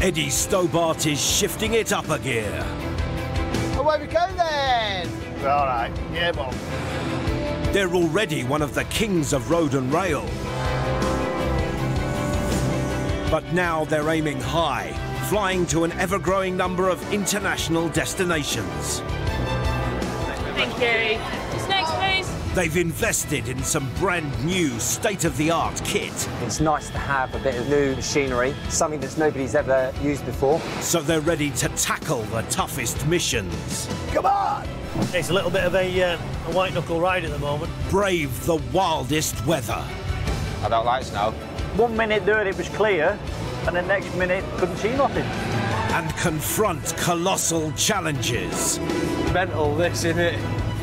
Eddie Stobart is shifting it up a gear. Away we go then! All right, yeah, Bob. They're already one of the kings of road and rail. But now they're aiming high, flying to an ever-growing number of international destinations. Thank you. Snakes, please. They've invested in some brand-new, state-of-the-art kit. It's nice to have a bit of new machinery, something that nobody's ever used before. So they're ready to tackle the toughest missions. Come on! It's a little bit of a white-knuckle ride at the moment. Brave the wildest weather. I don't like snow. 1 minute there it was clear, and the next minute couldn't see nothing. And confront colossal challenges. Mental, this, isn't it?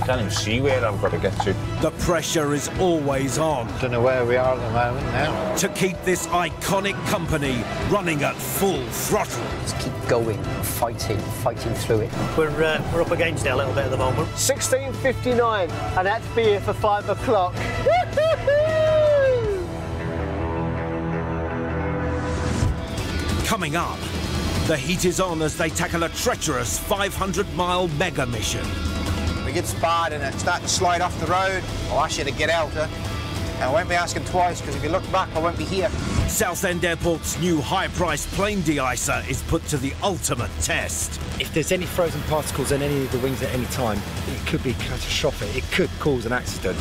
I can't even see where I've got to get to. The pressure is always on. I don't know where we are at the moment now. To keep this iconic company running at full throttle. Just keep going, fighting through it. We're up against it a little bit at the moment. 16:59, and that's beer for 5 o'clock. Coming up, the heat is on as they tackle a treacherous 500-mile mega mission. We get sparred and it's starting to slide off the road. I'll ask you to get out there. And I won't be asking twice, because if you look back, I won't be here. Southend Airport's new high-priced plane de-icer is put to the ultimate test. If there's any frozen particles in any of the wings at any time, it could be catastrophic. It could cause an accident.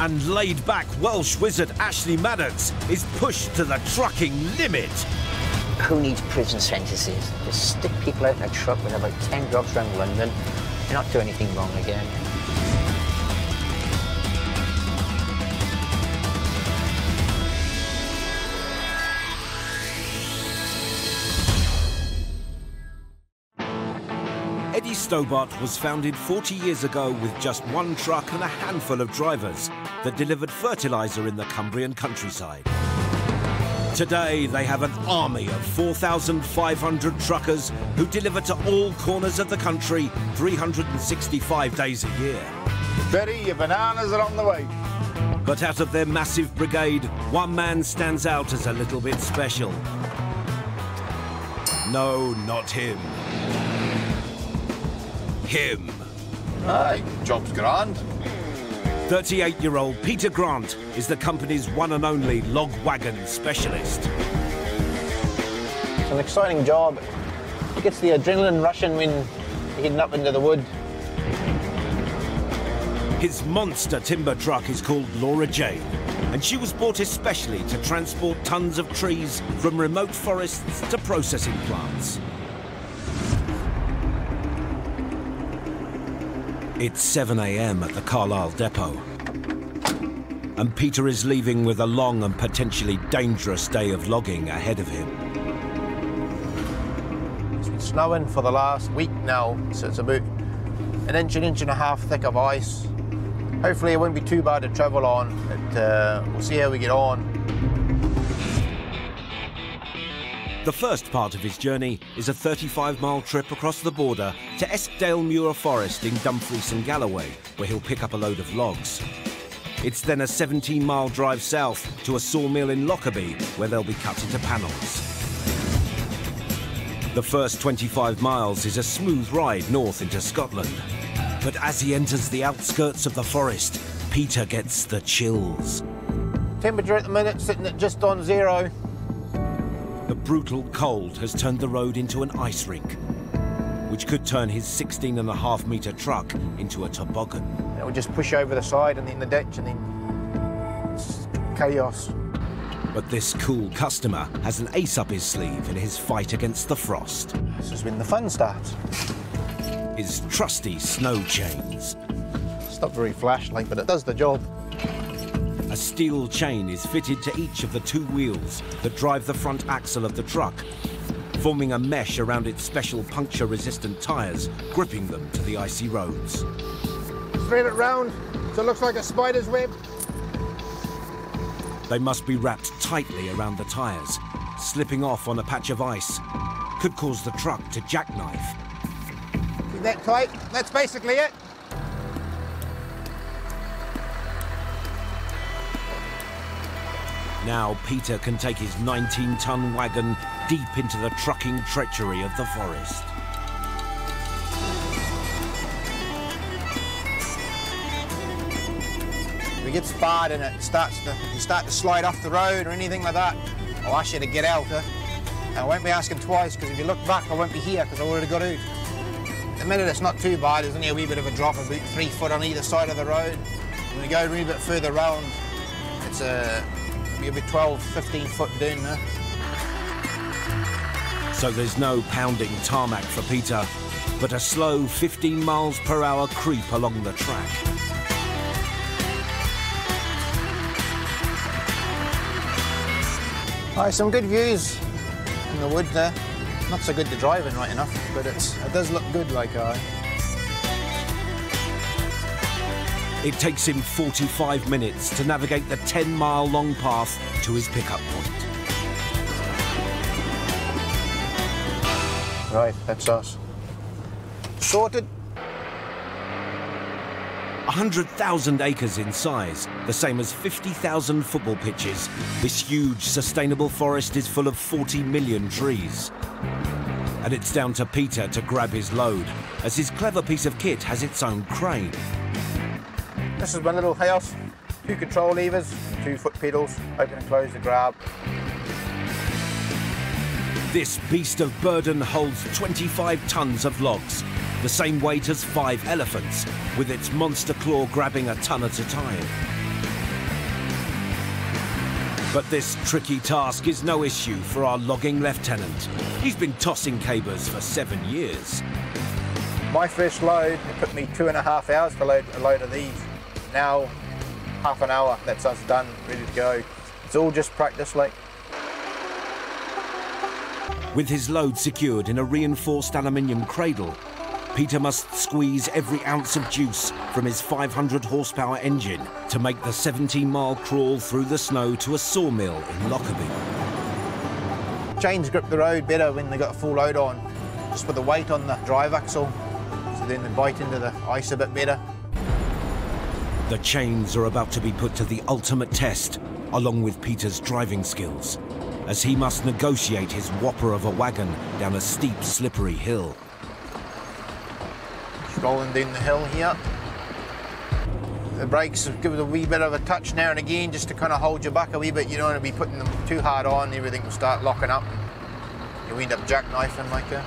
And laid-back Welsh wizard Ashley Maddox is pushed to the trucking limit. Who needs prison sentences? Just stick people out in a truck with about 10 jobs around London. You're not doing anything wrong again. Eddie Stobart was founded 40 years ago with just one truck and a handful of drivers that delivered fertiliser in the Cumbrian countryside. Today, they have an army of 4,500 truckers who deliver to all corners of the country 365 days a year. Betty, your bananas are on the way. But out of their massive brigade, one man stands out as a little bit special. No, not him. Him. Aye, job's grand. 38-year-old Peter Grant is the company's one and only log wagon specialist. It's an exciting job. It gets the adrenaline rushing when you're heading up into the wood. His monster timber truck is called Laura Jay, and she was bought especially to transport tons of trees from remote forests to processing plants. It's 7 a.m. at the Carlisle Depot, and Peter is leaving with a long and potentially dangerous day of logging ahead of him. It's been snowing for the last week now, so it's about an inch and a half thick of ice. Hopefully it won't be too bad to travel on, but we'll see how we get on. The first part of his journey is a 35-mile trip across the border to Eskdale Muir Forest in Dumfries and Galloway, where he'll pick up a load of logs. It's then a 17-mile drive south to a sawmill in Lockerbie, where they'll be cut into panels. The first 25 miles is a smooth ride north into Scotland. But as he enters the outskirts of the forest, Peter gets the chills. Temperature at the minute sitting at just on zero. The brutal cold has turned the road into an ice rink, which could turn his 16.5-metre truck into a toboggan. It will just push over the side and then the ditch, and then it's chaos. But this cool customer has an ace up his sleeve in his fight against the frost. This is when the fun starts. His trusty snow chains. It's not very flash-like, but it does the job. A steel chain is fitted to each of the two wheels that drive the front axle of the truck, forming a mesh around its special puncture-resistant tyres, gripping them to the icy roads. Thread it round so it looks like a spider's web. They must be wrapped tightly around the tyres. Slipping off on a patch of ice could cause the truck to jackknife. Keep that tight. That's basically it. Now Peter can take his 19-ton wagon deep into the trucking treachery of the forest. If we get spied and it starts to slide off the road or anything like that, I'll ask you to get out. I won't be asking twice, because if you look back, I won't be here, because I already got out. At the minute, it's not too bad. There's only a wee bit of a drop, about 3 foot on either side of the road. When we go a wee bit further round, it's maybe 12, 15 foot down there. So there's no pounding tarmac for Peter, but a slow 15 miles per hour creep along the track. Oh, some good views. The wood there, not so good to drive in right enough, but it does look good like I. It takes him 45 minutes to navigate the 10-mile long path to his pickup point. Right, that's us. Sorted. 100,000 acres in size, the same as 50,000 football pitches. This huge sustainable forest is full of 40 million trees. And it's down to Peter to grab his load, as his clever piece of kit has its own crane. This is my little house. 2 control levers, 2 foot pedals, open and close the grab. This beast of burden holds 25 tons of logs, the same weight as 5 elephants, with its monster claw grabbing a ton at a time. But this tricky task is no issue for our logging lieutenant. He's been tossing cabers for 7 years. My first load, it took me 2.5 hours to load a load of these. Now, half an hour, that's us done, ready to go. It's all just practice, like. With his load secured in a reinforced aluminium cradle, Peter must squeeze every ounce of juice from his 500-horsepower engine to make the 17-mile crawl through the snow to a sawmill in Lockerbie. Chains grip the road better when they got a full load on, just with the weight on the drive axle, so then they bite into the ice a bit better. The chains are about to be put to the ultimate test, along with Peter's driving skills, as he must negotiate his whopper of a wagon down a steep, slippery hill. Rolling down the hill here. The brakes give it a wee bit of a touch now and again, just to kind of hold you back a wee bit. You don't want to be putting them too hard on, everything will start locking up. You end up jackknifing like that.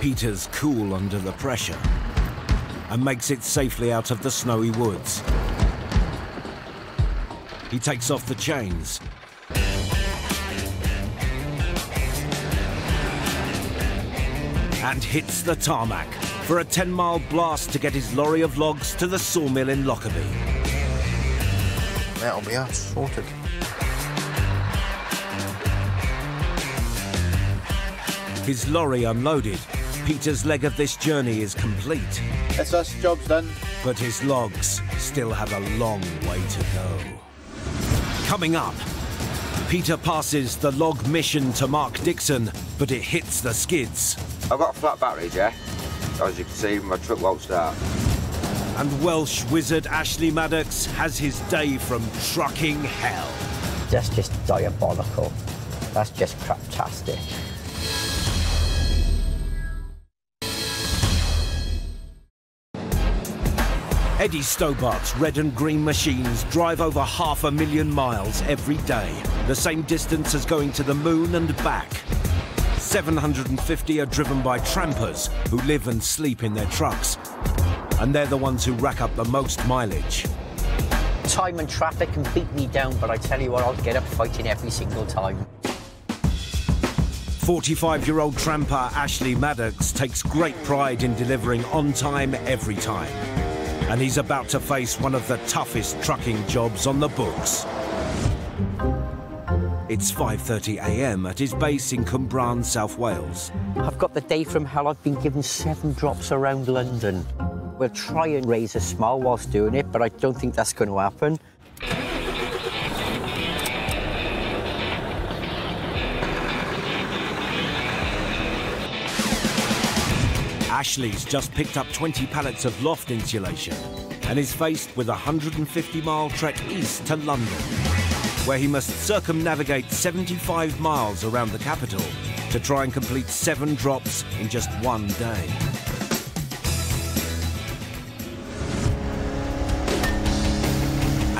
Peter's cool under the pressure and makes it safely out of the snowy woods. He takes off the chains. And hits the tarmac for a 10-mile blast to get his lorry of logs to the sawmill in Lockerbie. That'll be us, sorted. His lorry unloaded, Peter's leg of this journey is complete. That's us, job's done. But his logs still have a long way to go. Coming up, Peter passes the log mission to Mark Dixon, but it hits the skids. I've got flat batteries, yeah? As you can see, my truck won't start. And Welsh wizard Ashley Maddox has his day from trucking hell. That's just diabolical. That's just craptastic. Eddie Stobart's red and green machines drive over 500,000 miles every day, the same distance as going to the moon and back. 750 are driven by trampers who live and sleep in their trucks. And they're the ones who rack up the most mileage. Time and traffic can beat me down, but I tell you what, I'll get up fighting every single time. 45-year-old tramper Ashley Maddox takes great pride in delivering on time every time. And he's about to face one of the toughest trucking jobs on the books. It's 5:30 a.m. at his base in Cumbran, South Wales. I've got the day from hell. I've been given 7 drops around London. We'll try and raise a smile whilst doing it, but I don't think that's going to happen. Ashley's just picked up 20 pallets of loft insulation. and is faced with a 150-mile trek east to London, where he must circumnavigate 75 miles around the capital to try and complete 7 drops in just 1 day.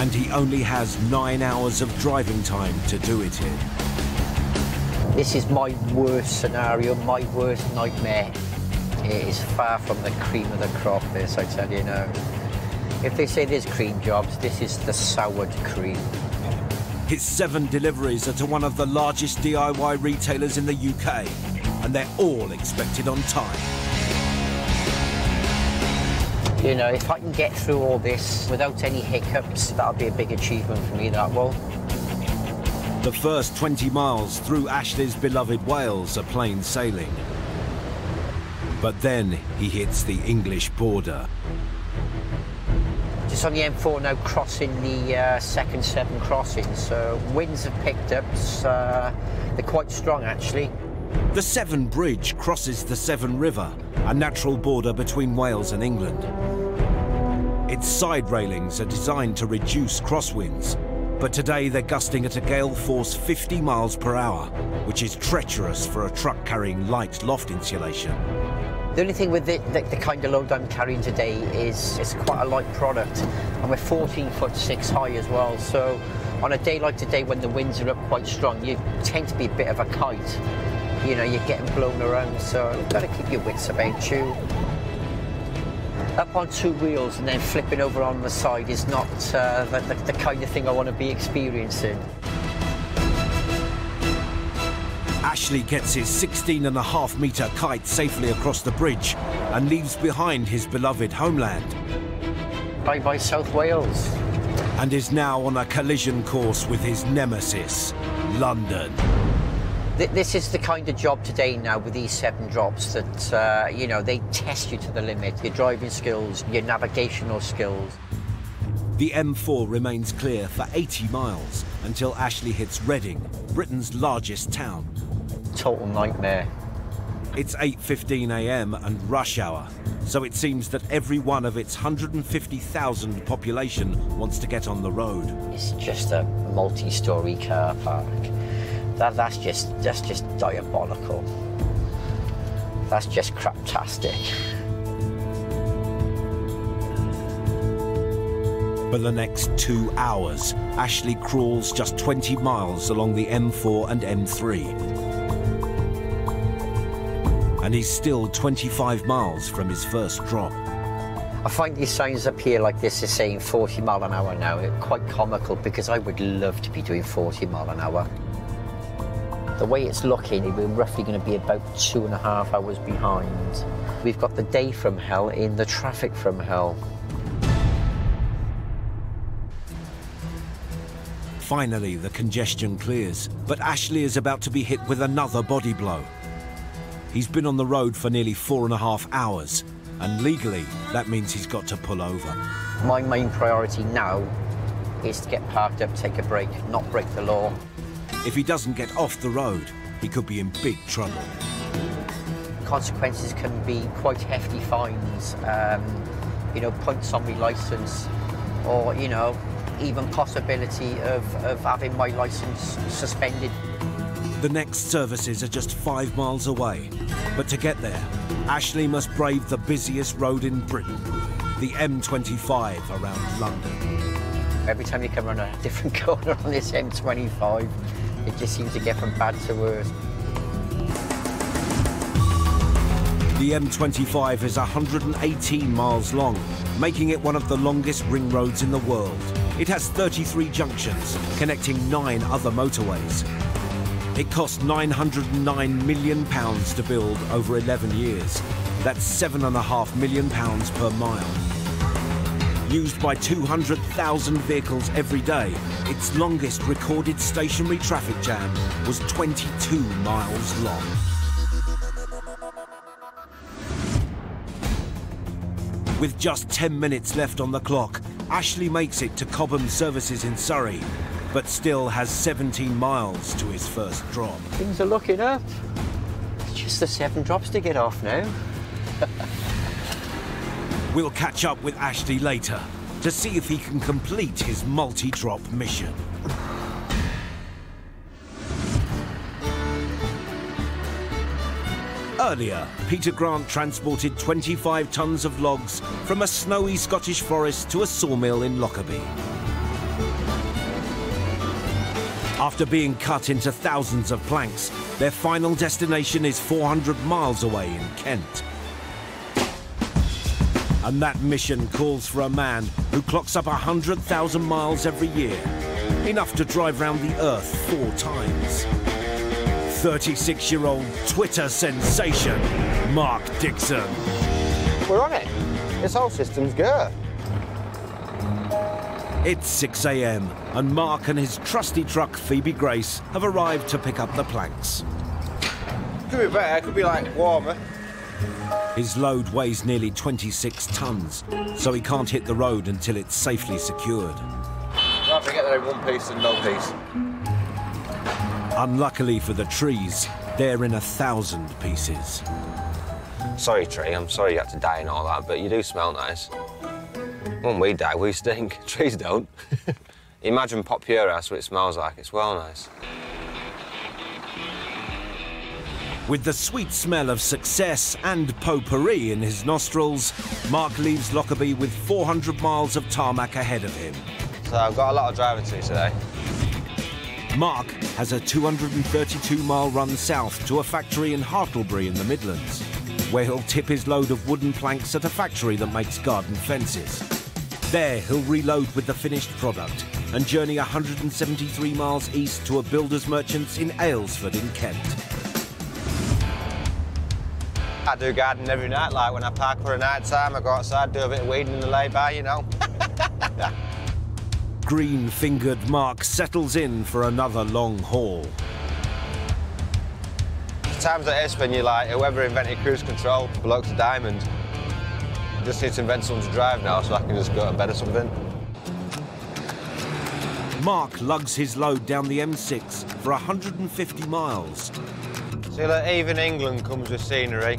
And he only has 9 hours of driving time to do it in. This is my worst scenario, my worst nightmare. It is far from the cream of the crop, this, I tell you now. If they say there's cream jobs, this is the soured cream. His 7 deliveries are to one of the largest DIY retailers in the UK, and they're all expected on time. You know, if I can get through all this without any hiccups, that'll be a big achievement for me, that will. The first 20 miles through Ashley's beloved Wales are plain sailing. But then he hits the English border. Just on the M4 now, crossing the second 7 crossings. So winds have picked up. They're quite strong, actually. The Severn Bridge crosses the Severn River, a natural border between Wales and England. Its side railings are designed to reduce crosswinds, but today they're gusting at a gale force 50 miles per hour, which is treacherous for a truck carrying light loft insulation. The only thing with the kind of load I'm carrying today is it's quite a light product, and we're 14'6" high as well, so on a day like today when the winds are up quite strong, you tend to be a bit of a kite. You know, you're getting blown around, so you've got to keep your wits about you. Up on 2 wheels and then flipping over on the side is not the kind of thing I want to be experiencing. Ashley gets his 16.5-metre kite safely across the bridge and leaves behind his beloved homeland. Bye-bye, South Wales. And is now on a collision course with his nemesis, London. This is the kind of job today now with these 7 drops that, you know, they test you to the limit. Your driving skills, your navigational skills. The M4 remains clear for 80 miles until Ashley hits Reading, Britain's largest town. Total nightmare. It's 8:15 a.m. and rush hour, so it seems that every one of its 150,000 population wants to get on the road. It's just a multi-storey car park. That's just diabolical. That's just craptastic. For the next 2 hours, Ashley crawls just 20 miles along the M4 and M3. And he's still 25 miles from his first drop. I find these signs up here like this is saying 40 mile an hour now. It's quite comical because I would love to be doing 40 mile an hour. The way it's looking, we're roughly going to be about 2.5 hours behind. We've got the day from hell in the traffic from hell. Finally, the congestion clears, but Ashley is about to be hit with another body blow. He's been on the road for nearly 4.5 hours, and legally, that means he's got to pull over. My main priority now is to get parked up, take a break, not break the law. If he doesn't get off the road, he could be in big trouble. Consequences can be quite hefty fines, you know, points on my licence, or, you know, even possibility of having my licence suspended. The next services are just 5 miles away, but to get there, Ashley must brave the busiest road in Britain, the M25 around London. Every time you come around a different corner on this M25, it just seems to get from bad to worse. The M25 is 118 miles long, making it one of the longest ring roads in the world. It has 33 junctions, connecting 9 other motorways. It cost £909 million to build over 11 years. That's £7.5 million per mile. Used by 200,000 vehicles every day, its longest recorded stationary traffic jam was 22 miles long. With just 10 minutes left on the clock, Ashley makes it to Cobham Services in Surrey, but still has 17 miles to his first drop. Things are looking up. Just the 7 drops to get off now. We'll catch up with Ashley later to see if he can complete his multi-drop mission. Earlier, Peter Grant transported 25 tons of logs from a snowy Scottish forest to a sawmill in Lockerbie. After being cut into thousands of planks, their final destination is 400 miles away in Kent. And that mission calls for a man who clocks up 100,000 miles every year, enough to drive round the Earth 4 times. 36-year-old Twitter sensation, Mark Dixon. We're on it. This whole system's good. It's 6 a.m. and Mark and his trusty truck, Phoebe Grace, have arrived to pick up the planks. Could be better, could be, like, warmer. His load weighs nearly 26 tons, so he can't hit the road until it's safely secured. Don't forget they're in one piece and no piece. Unluckily for the trees, they're in 1,000 pieces. Sorry, tree, I'm sorry you had to die and all that, but you do smell nice. When we die, we stink. Trees don't. Imagine pop your ass what it smells like. It's well nice. With the sweet smell of success and potpourri in his nostrils, Mark leaves Lockerbie with 400 miles of tarmac ahead of him. So I've got a lot of driving to do today. Mark has a 232-mile run south to a factory in Hartlebury in the Midlands, where he'll tip his load of wooden planks at a factory that makes garden fences. There, he'll reload with the finished product and journey 173 miles east to a builder's merchant's in Aylesford in Kent. I do gardening every night, like when I park for a night time, I go outside, do a bit of weeding in the lay-by, you know. Green-fingered Mark settles in for another long haul. Times like this when you're like, whoever invented cruise control, bloke's a diamond. I just need to invent something to drive now so I can just go and bed or something. Mark lugs his load down the M6 for 150 miles. See, look, even England comes with scenery.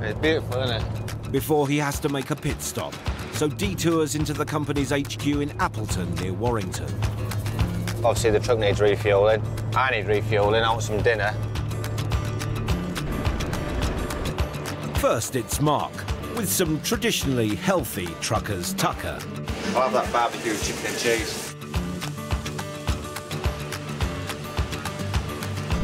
It's beautiful, isn't it? Before he has to make a pit stop, so detours into the company's HQ in Appleton near Warrington. Obviously, the truck needs refuelling. I need refuelling. I want some dinner. First, it's Mark, with some traditionally healthy trucker's tucker. I'll have that barbecue chicken and cheese.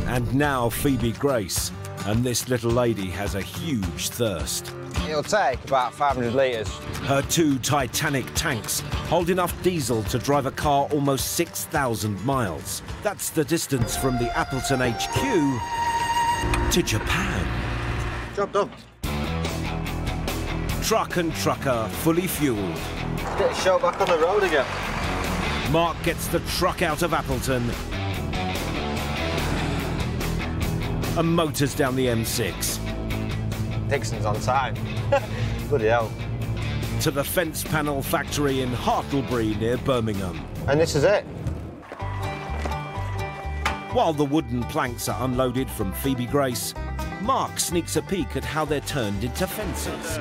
And now Phoebe Grace, and this little lady has a huge thirst. It'll take about 500 litres. Her 2 Titanic tanks hold enough diesel to drive a car almost 6,000 miles. That's the distance from the Appleton HQ to Japan. Job done. Truck and trucker fully fuelled. Let's get the show back on the road again. Mark gets the truck out of Appleton and motors down the M6. Dixon's on time. Bloody hell. To the fence panel factory in Hartlebury near Birmingham. And this is it. While the wooden planks are unloaded from Phoebe Grace, Mark sneaks a peek at how they're turned into fences.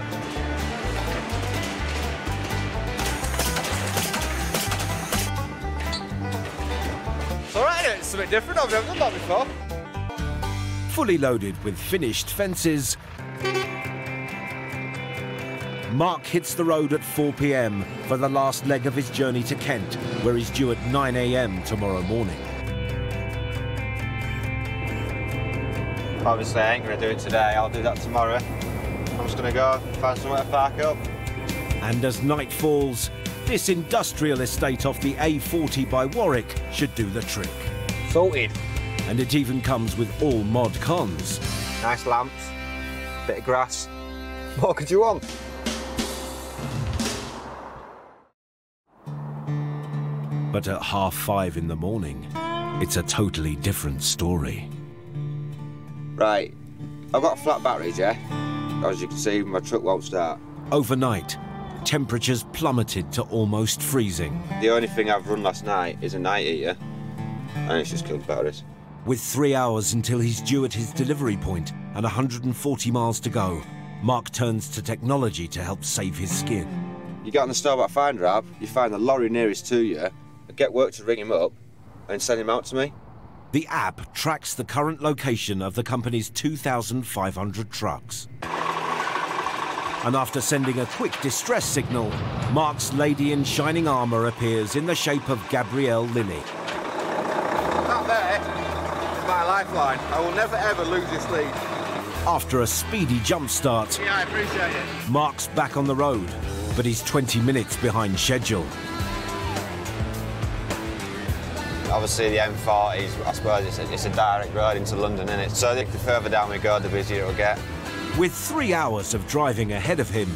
It's all right, it's something different. I've never done that before. Fully loaded with finished fences, Mark hits the road at 4 p.m. for the last leg of his journey to Kent, where he's due at 9 a.m. tomorrow morning. Obviously, I ain't going to do it today. I'll do that tomorrow. I'm just going to go find somewhere to park up. And as night falls, this industrial estate off the A40 by Warwick should do the trick. Sorted. And it even comes with all mod cons. Nice lamps, bit of grass. What could you want? But at 5:30 in the morning, it's a totally different story. Right, I've got flat batteries, yeah? As you can see, my truck won't start. Overnight, temperatures plummeted to almost freezing. The only thing I've run last night is a night heater, and it's just killed batteries. With 3 hours until he's due at his delivery point and 140 miles to go, Mark turns to technology to help save his skin. You get on the Stobart Finder app, you find the lorry nearest to you, I get work to ring him up and send him out to me. The app tracks the current location of the company's 2,500 trucks. And after sending a quick distress signal, Mark's lady in shining armour appears in the shape of Gabrielle Lilly. That there is my lifeline. I will never, ever lose this lead. After a speedy jump start, yeah, I appreciate it. Mark's back on the road, but he's 20 minutes behind schedule. Obviously, the M4 is, I suppose, it's a direct road into London, isn't it? So the further down we go, the busier it'll get. With 3 hours of driving ahead of him,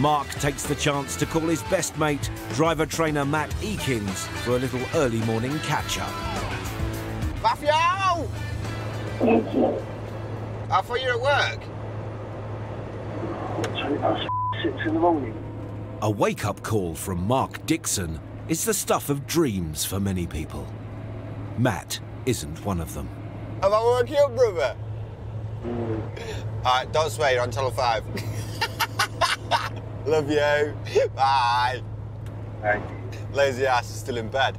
Mark takes the chance to call his best mate, driver-trainer Matt Ekins, for a little early morning catch-up. Matthew! I thought you were at work. It's 6 in the morning. A wake-up call from Mark Dixon is the stuff of dreams for many people. Matt isn't one of them. Am I working up, brother? All right, don't swear, you're on Channel 5. Love you. Bye. Hey. Lazy ass is still in bed.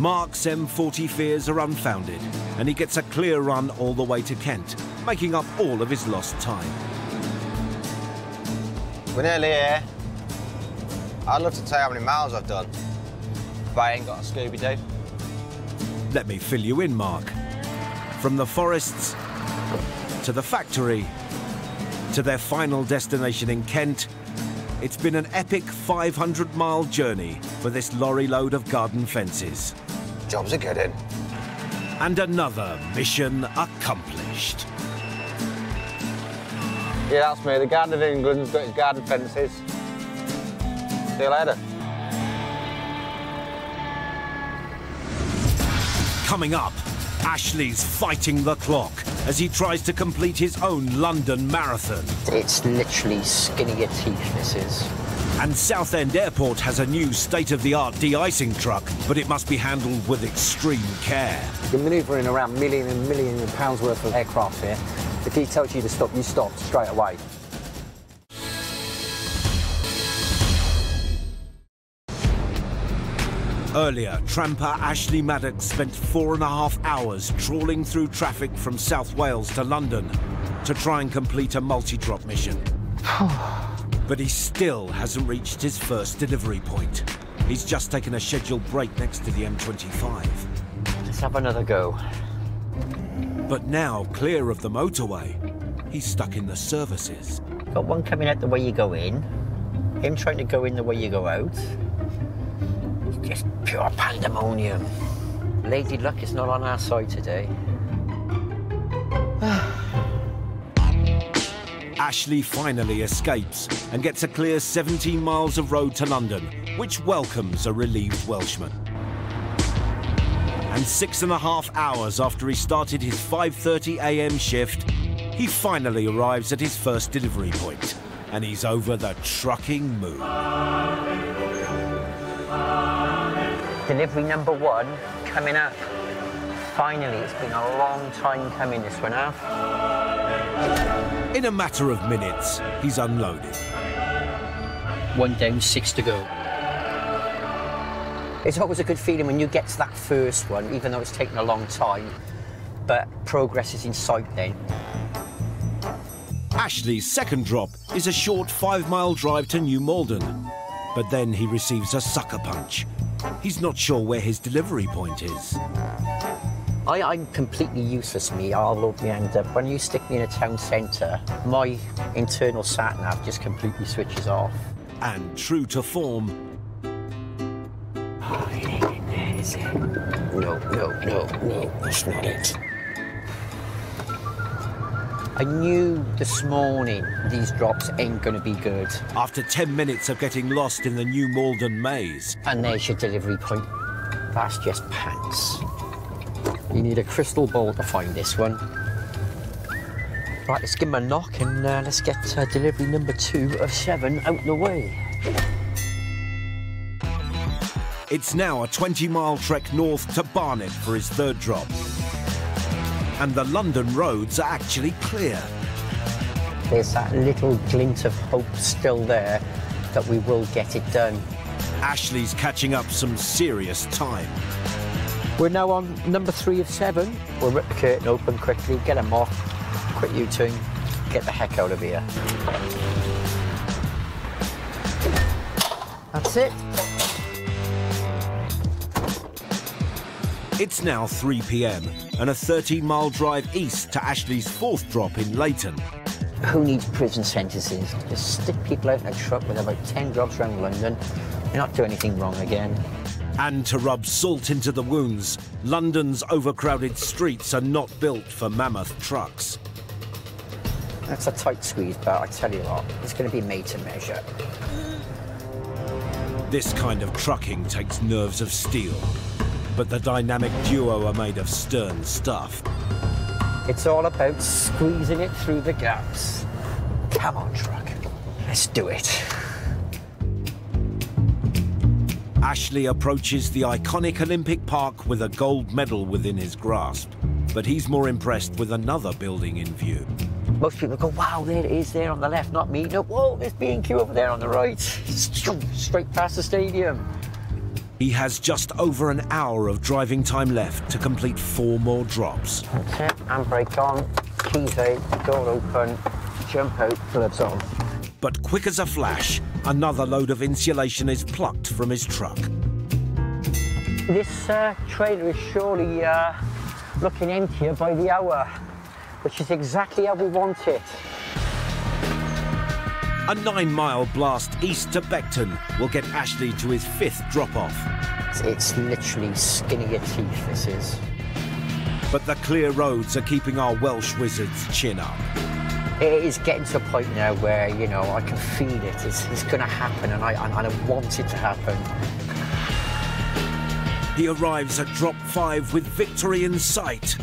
Mark's M40 fears are unfounded, and he gets a clear run all the way to Kent, making up all of his lost time. We're nearly here. I'd love to tell you how many miles I've done, but I ain't got a Scooby-Doo. Let me fill you in, Mark. From the forests, to the factory, to their final destination in Kent, it's been an epic 500-mile journey for this lorry load of garden fences. Jobs are good in. And another mission accomplished. Yeah, that's me. The Garden of England's got its garden fences. See you later. Coming up, Ashley's fighting the clock as he tries to complete his own London marathon. It's literally skinning your teeth, this is. And Southend Airport has a new state-of-the-art de-icing truck, but it must be handled with extreme care. You're manoeuvring around millions and millions of pounds worth of aircraft here. If he tells you to stop, you stop straight away. Earlier, tramper Ashley Maddox spent 4.5 hours trawling through traffic from South Wales to London to try and complete a multi-drop mission. But he still hasn't reached his first delivery point. He's just taken a scheduled break next to the M25. Let's have another go. But now, clear of the motorway, he's stuck in the services. Got one coming out the way you go in, him trying to go in the way you go out. Just pure pandemonium. Lady Luck is not on our side today. Ashley finally escapes and gets a clear 17 miles of road to London, which welcomes a relieved Welshman. And 6.5 hours after he started his 5:30 a.m. shift, he finally arrives at his first delivery point, and he's over the trucking moon. Delivery number 1 coming up. Finally, it's been a long time coming, this one up. In a matter of minutes, he's unloaded. 1 down, 6 to go. It's always a good feeling when you get to that first one, even though it's taken a long time, but progress is in sight then. Ashley's second drop is a short 5-mile drive to New Malden, but then he receives a sucker punch. He's not sure where his delivery point is. I'm completely useless, me. I'll load my hand up. When you stick me in a town centre, my internal sat-nav just completely switches off. And true to form... Oh, it ain't in there, is it? No, that's not it. I knew this morning these drops ain't going to be good. After 10 minutes of getting lost in the New Malden maze... And there's your delivery point. That's just pants. You need a crystal ball to find this one. Right, let's give him a knock and let's get delivery number 2 of 7 out the way. It's now a 20-mile trek north to Barnet for his third drop. And the London roads are actually clear. there's that little glint of hope still there that we will get it done. Ashley's catching up some serious time. We're now on number 3 of 7. We'll rip the curtain open quickly, get them off, quick U-turn, get the heck out of here. That's it. It's now 3 p.m. and a 13-mile drive east to Ashley's 4th drop in Leighton. Who needs prison sentences? Just stick people out in a truck with about 10 drops around London and not do anything wrong again. And to rub salt into the wounds, London's overcrowded streets are not built for mammoth trucks. That's a tight squeeze, but I tell you what, it's going to be made to measure. This kind of trucking takes nerves of steel, but the dynamic duo are made of stern stuff. It's all about squeezing it through the gaps. Come on, truck. Let's do it. Ashley approaches the iconic Olympic Park with a gold medal within his grasp, but he's more impressed with another building in view. Most people go, wow, there it is there on the left, not me. No, whoa, there's B&Q over there on the right. Straight past the stadium. He has just over an hour of driving time left to complete 4 more drops. That's it, handbrake on, keys out, door open, jump out, gloves on. But quick as a flash, another load of insulation is plucked from his truck. This trailer is surely looking emptier by the hour, which is exactly how we want it. A 9-mile blast east to Beckton will get Ashley to his 5th drop-off. It's literally skinning your teeth, this is. But the clear roads are keeping our Welsh wizard's chin up. It is getting to a point now where, you know, I can feel it. It's going to happen, and I want it to happen. He arrives at drop 5 with victory in sight.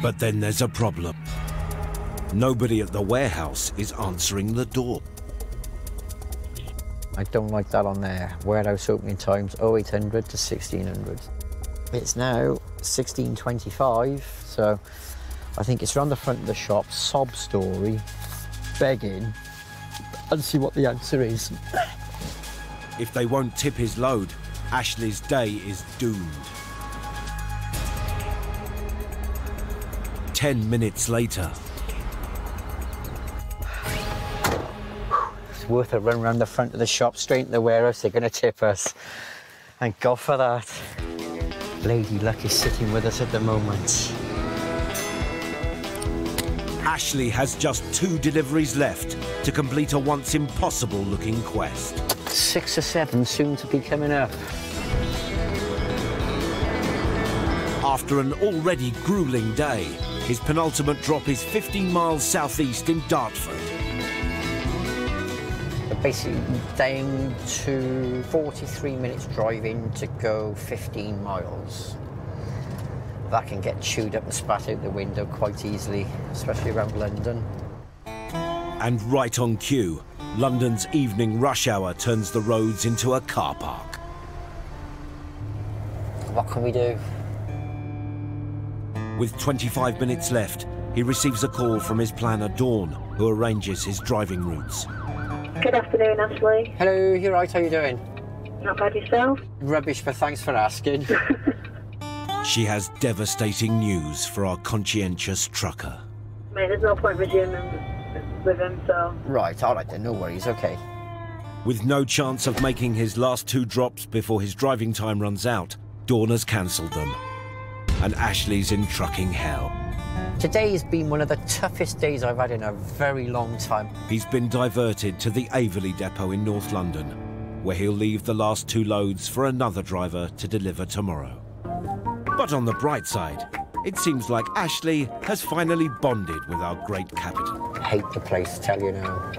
But then there's a problem. Nobody at the warehouse is answering the door. I don't like that on there. Warehouse opening times 0800 to 1600. It's now 16:25, so I think it's round the front of the shop, sob story, begging, and see what the answer is. If they won't tip his load, Ashley's day is doomed. 10 minutes later. Worth a run round the front of the shop, straight into the warehouse, they're going to tip us. Thank God for that. Lady Luck is sitting with us at the moment. Ashley has just 2 deliveries left to complete a once impossible looking quest. 6 or 7 soon to be coming up. After an already gruelling day, his penultimate drop is 15 miles southeast in Dartford. Basically down to 43 minutes driving to go 15 miles. That can get chewed up and spat out the window quite easily, especially around London. And right on cue, London's evening rush hour turns the roads into a car park. What can we do? With 25 minutes left, he receives a call from his planner, Dawn, who arranges his driving routes. Good afternoon, Ashley. Hello, you're right, how are you doing? Not bad, yourself? Rubbish, but thanks for asking. She has devastating news for our conscientious trucker. Mate, there's no point resuming with him, so... Right, all right then, no worries, OK. With no chance of making his last 2 drops before his driving time runs out, Dawn has cancelled them. And Ashley's in trucking hell. Today has been one of the toughest days I've had in a very long time. He's been diverted to the Aylesford depot in North London, where he'll leave the last 2 loads for another driver to deliver tomorrow. But on the bright side, it seems like Ashley has finally bonded with our great capital. I hate the place, tell you now.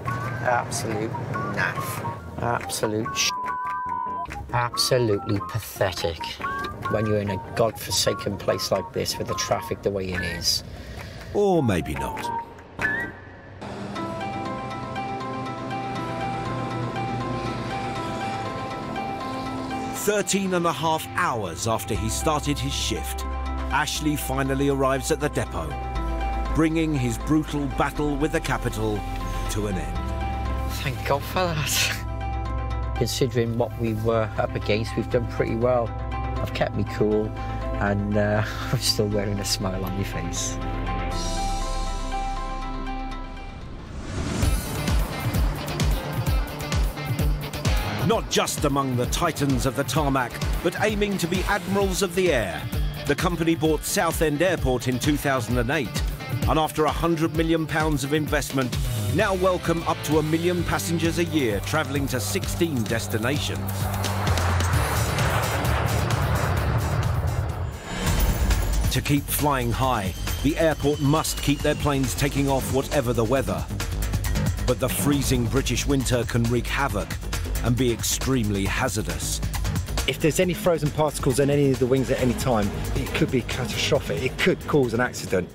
Absolute naff. Absolute sh**. Absolutely pathetic. When you're in a godforsaken place like this with the traffic the way it is. Or maybe not. Thirteen and a half hours after he started his shift, Ashley finally arrives at the depot. bringing his brutal battle with the capital to an end. Thank God for that. Considering what we were up against, we've done pretty well. I've kept me cool, and I'm still wearing a smile on my face. Not just among the titans of the tarmac, but aiming to be admirals of the air. The company bought Southend Airport in 2008, and after £100 million of investment, now welcome up to 1 million passengers a year travelling to 16 destinations. To keep flying high, the airport must keep their planes taking off whatever the weather. But the freezing British winter can wreak havoc and be extremely hazardous. If there's any frozen particles on any of the wings at any time, it could be catastrophic. It could cause an accident.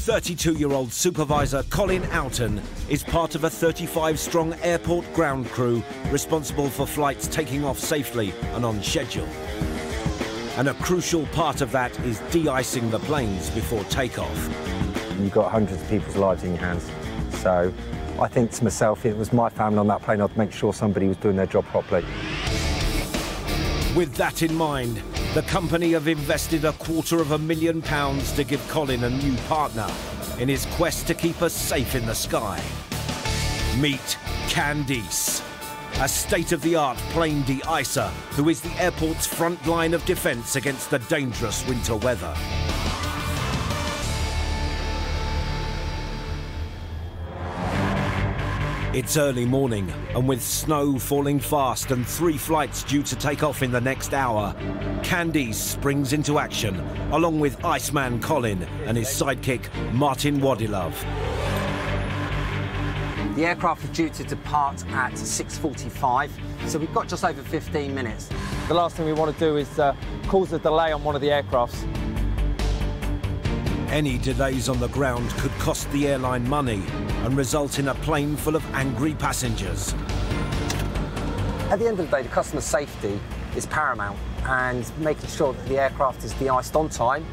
32-year-old supervisor Colin Oughton is part of a 35-strong airport ground crew responsible for flights taking off safely and on schedule. And a crucial part of that is de-icing the planes before takeoff. You've got hundreds of people's lives in your hands, so I think to myself, if it was my family on that plane, I'd make sure somebody was doing their job properly. With that in mind, the company have invested £250,000 to give Colin a new partner in his quest to keep us safe in the sky. Meet Candice, a state-of-the-art plane de-icer who is the airport's front line of defence against the dangerous winter weather. It's early morning, and with snow falling fast and 3 flights due to take off in the next hour, Candice springs into action, along with Iceman Colin and his sidekick, Martin Wadilove. The aircraft is due to depart at 6:45, so we've got just over 15 minutes. The last thing we want to do is cause a delay on one of the aircrafts. Any delays on the ground could cost the airline money and result in a plane full of angry passengers. At the end of the day, the customer safety is paramount, and making sure that the aircraft is de-iced on time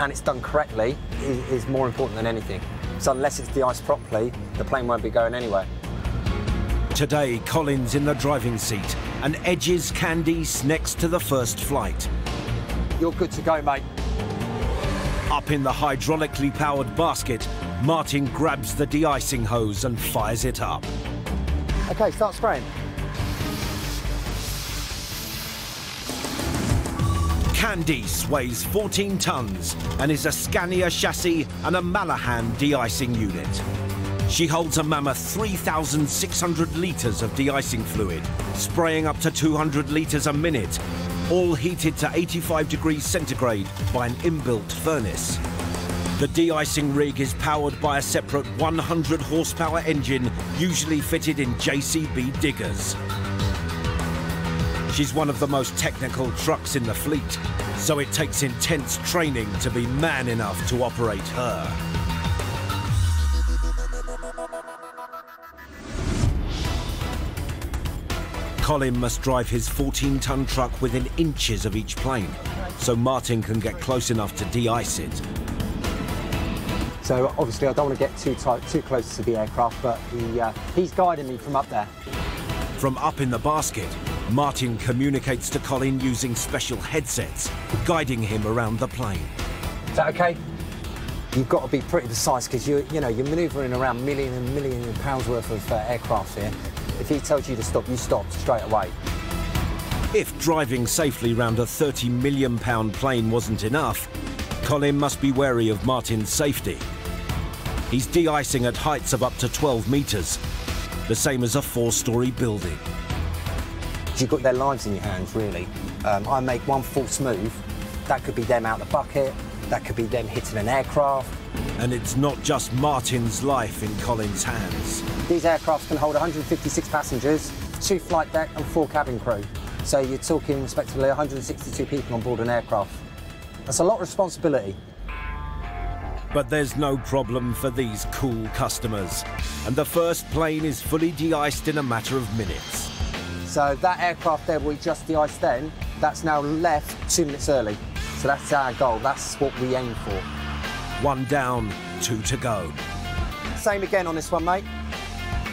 and it's done correctly is more important than anything. So unless it's de-iced properly, the plane won't be going anywhere. Today, Colin's in the driving seat and edges Candice next to the first flight. You're good to go, mate. Up in the hydraulically powered basket, Martin grabs the de-icing hose and fires it up. OK, start spraying. Candice weighs 14 tonnes and is a Scania chassis and a Malahan de-icing unit. She holds a mammoth 3,600 litres of de-icing fluid, spraying up to 200 litres a minute, all heated to 85 degrees centigrade by an inbuilt furnace. The de-icing rig is powered by a separate 100-horsepower engine, usually fitted in JCB diggers. She's one of the most technical trucks in the fleet, so it takes intense training to be man enough to operate her. Colin must drive his 14-ton truck within inches of each plane, so Martin can get close enough to de-ice it. So obviously I don't want to get too close to the aircraft, but he's guiding me from up there. From up in the basket, Martin communicates to Colin using special headsets, guiding him around the plane. Is that OK? You've got to be pretty precise, because you're manoeuvring around millions and millions of pounds worth of aircraft here. If he tells you to stop, you stop straight away. If driving safely round a £30 million plane wasn't enough, Colin must be wary of Martin's safety. He's de-icing at heights of up to 12 metres, the same as a 4-storey building. You've got their lives in your hands, really. I make one false move, that could be them out the bucket, that could be them hitting an aircraft. And it's not just Martin's life in Colin's hands. These aircrafts can hold 156 passengers, 2 flight deck and 4 cabin crew. So you're talking respectively 162 people on board an aircraft. That's a lot of responsibility. But there's no problem for these cool customers. And the first plane is fully de-iced in a matter of minutes. So that aircraft there we just de-iced then, that's now left 2 minutes early. So that's our goal, that's what we aim for. One down, two to go. Same again on this one, mate.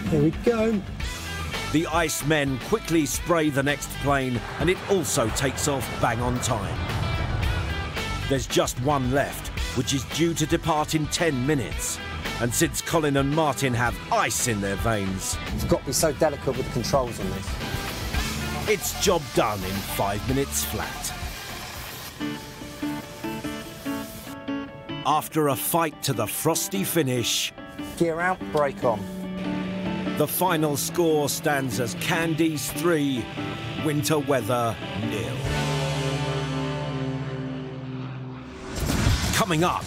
Here we go. The Icemen quickly spray the next plane, and it also takes off bang on time. There's just one left, which is due to depart in 10 minutes. And since Colin and Martin have ice in their veins... You've got to be so delicate with the controls on this. It's job done in 5 minutes flat. After a fight to the frosty finish... Gear out, brake on. The final score stands as Candice 3, Winter Weather 0. Coming up...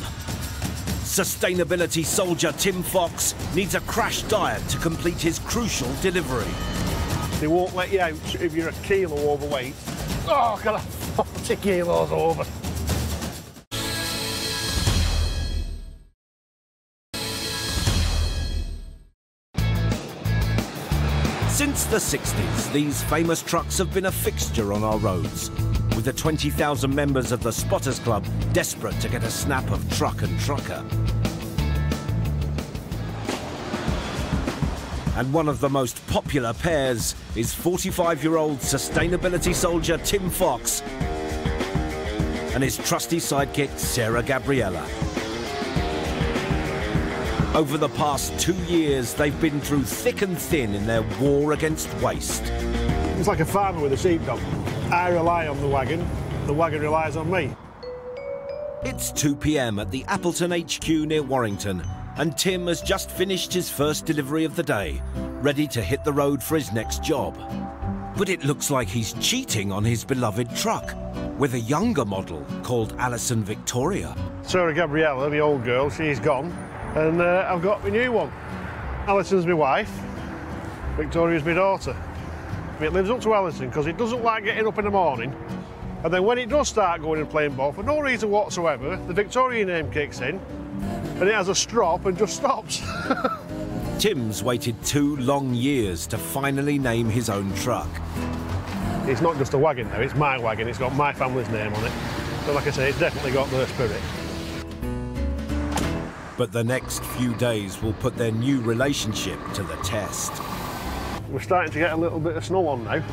Sustainability soldier Tim Fox needs a crash diet to complete his crucial delivery. They won't let you out if you're a kilo overweight. Oh, God, I'm 40 kilos over. Since the 60s, these famous trucks have been a fixture on our roads, with the 20,000 members of the Spotters Club desperate to get a snap of truck and trucker. And one of the most popular pairs is 45-year-old sustainability soldier Tim Fox and his trusty sidekick Sarah Gabriella. Over the past 2 years, they've been through thick and thin in their war against waste. It's like a farmer with a sheepdog. I rely on the wagon relies on me. It's 2 p.m. at the Appleton HQ near Warrington, and Tim has just finished his first delivery of the day, ready to hit the road for his next job. But it looks like he's cheating on his beloved truck with a younger model called Alison Victoria. Sarah Gabriella, the old girl, she's gone, and I've got my new one. Alison's my wife, Victoria's my daughter. It lives up to Ellison because it doesn't like getting up in the morning, and then when it does start going and playing ball for no reason whatsoever, the Victorian name kicks in and it has a strop and just stops. Tim's waited 2 long years to finally name his own truck. It's not just a wagon though, it's my wagon, it's got my family's name on it, so like I say, it's definitely got their spirit. But the next few days will put their new relationship to the test. We're starting to get a little bit of snow on now.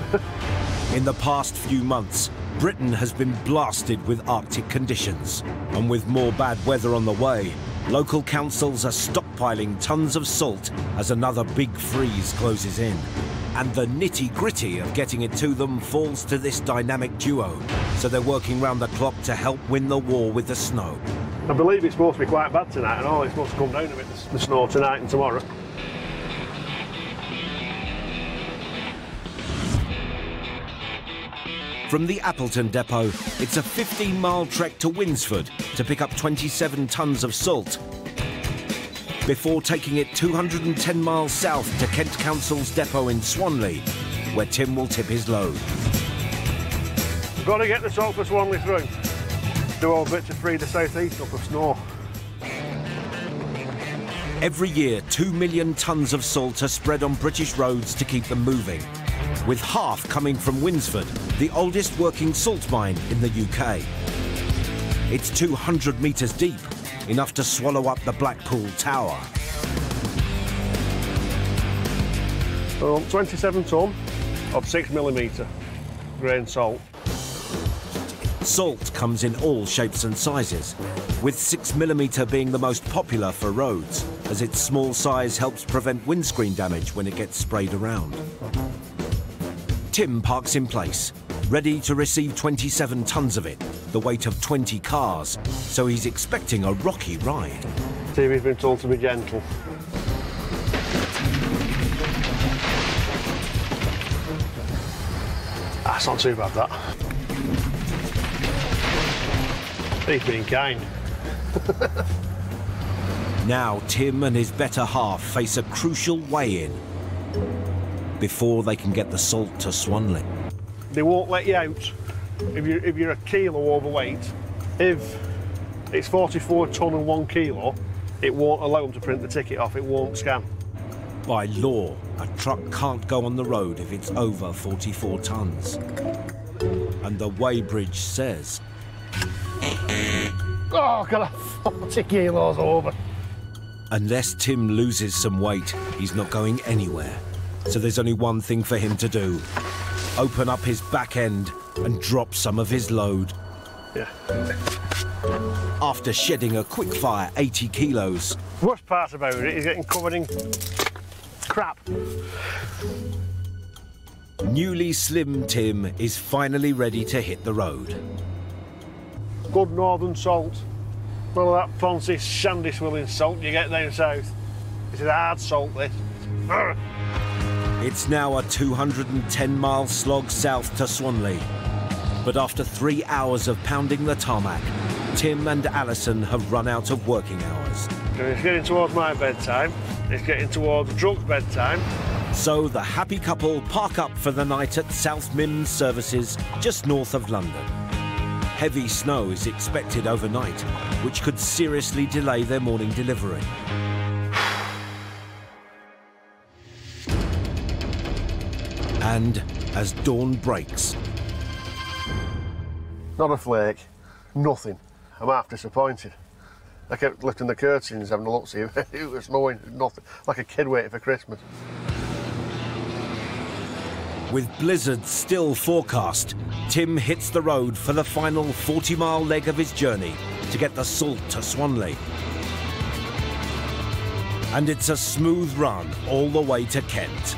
In the past few months, Britain has been blasted with Arctic conditions. And with more bad weather on the way, local councils are stockpiling tons of salt as another big freeze closes in. And the nitty-gritty of getting it to them falls to this dynamic duo. So they're working round the clock to help win the war with the snow. I believe it's supposed to be quite bad tonight, and all it's supposed to come down a bit, the snow tonight and tomorrow. From the Appleton Depot, it's a 15-mile trek to Winsford to pick up 27 tonnes of salt, before taking it 210 miles south to Kent Council's depot in Swanley, where Tim will tip his load. We've got to get the salt for Swanley through. Do our bit to free the south-east up of snow. Every year, 2 million tonnes of salt are spread on British roads to keep them moving, with half coming from Winsford, the oldest working salt mine in the UK. It's 200 metres deep, enough to swallow up the Blackpool Tower. Well, 27 tonne of 6 millimetre grain salt. Salt comes in all shapes and sizes, with 6 millimetre being the most popular for roads, as its small size helps prevent windscreen damage when it gets sprayed around. Tim parks in place, ready to receive 27 tonnes of it, the weight of 20 cars, so he's expecting a rocky ride. Stevie's been told to be gentle. That's not too bad, that. He's been kind. Now Tim and his better half face a crucial weigh-in before they can get the salt to Swanley. They won't let you out if you're a kilo overweight. If it's 44 tonne and 1 kilo, it won't allow them to print the ticket off, it won't scan. By law, a truck can't go on the road if it's over 44 tonnes. And the weighbridge says... Oh, God, I'm 40 kilos over. Unless Tim loses some weight, he's not going anywhere. So there's only one thing for him to do. Open up his back end and drop some of his load. Yeah. After shedding a quick-fire 80 kilos... Worst part about it is getting covered in crap. Newly slim Tim is finally ready to hit the road. Good northern salt. Well, that fancy sandy swilling salt you get down south. It's a hard salt, this. It's now a 210-mile slog south to Swanley. But after 3 hours of pounding the tarmac, Tim and Alison have run out of working hours. It's getting towards my bedtime. It's getting towards drunk bedtime. So the happy couple park up for the night at South Mims Services, just north of London. Heavy snow is expected overnight, which could seriously delay their morning delivery. And as dawn breaks... Not a flake, nothing. I'm half disappointed. I kept lifting the curtains, having a look, see if it was snowing, nothing. Like a kid waiting for Christmas. With blizzards still forecast, Tim hits the road for the final 40-mile leg of his journey to get the salt to Swanley. And it's a smooth run all the way to Kent.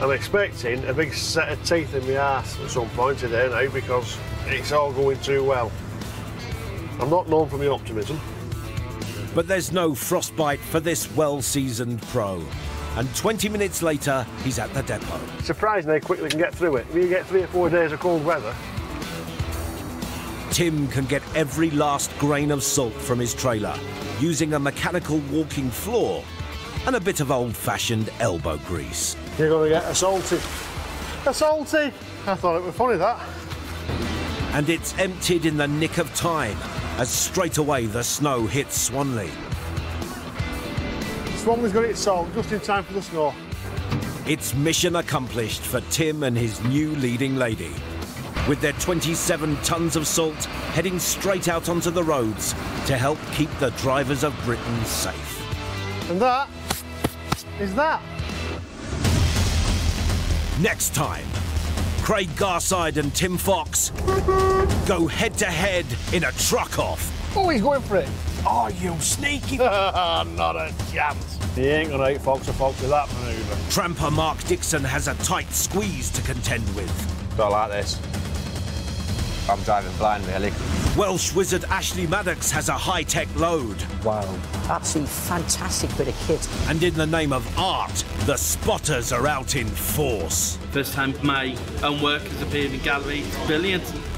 I'm expecting a big set of teeth in my arse at some point today now because it's all going too well. I'm not known for my optimism. But there's no frostbite for this well-seasoned pro. And 20 minutes later, he's at the depot. Surprising how quickly you can get through it. If you get 3 or 4 days of cold weather... Tim can get every last grain of salt from his trailer, using a mechanical walking floor and a bit of old-fashioned elbow grease. You're going to get assaulted. Assaulted! I thought it was funny, that. And it's emptied in the nick of time, as straight away the snow hits Swanley. Swanley's got its salt just in time for the snow. It's mission accomplished for Tim and his new leading lady. With their 27 tons of salt heading straight out onto the roads to help keep the drivers of Britain safe. And that is that. Next time, Craig Garside and Tim Fox go head-to-head in a truck-off. Oh, he's going for it. Oh, you sneaky... Not a chance. He ain't going to eat Fox or Fox with that manoeuvre. Tramper Mark Dixon has a tight squeeze to contend with. Not like this. I'm driving blind, really. Welsh wizard Ashley Maddox has a high-tech load. Wow, absolutely fantastic bit of kit. And in the name of art, the spotters are out in force. First time my own work has appeared in Galloway. Brilliant.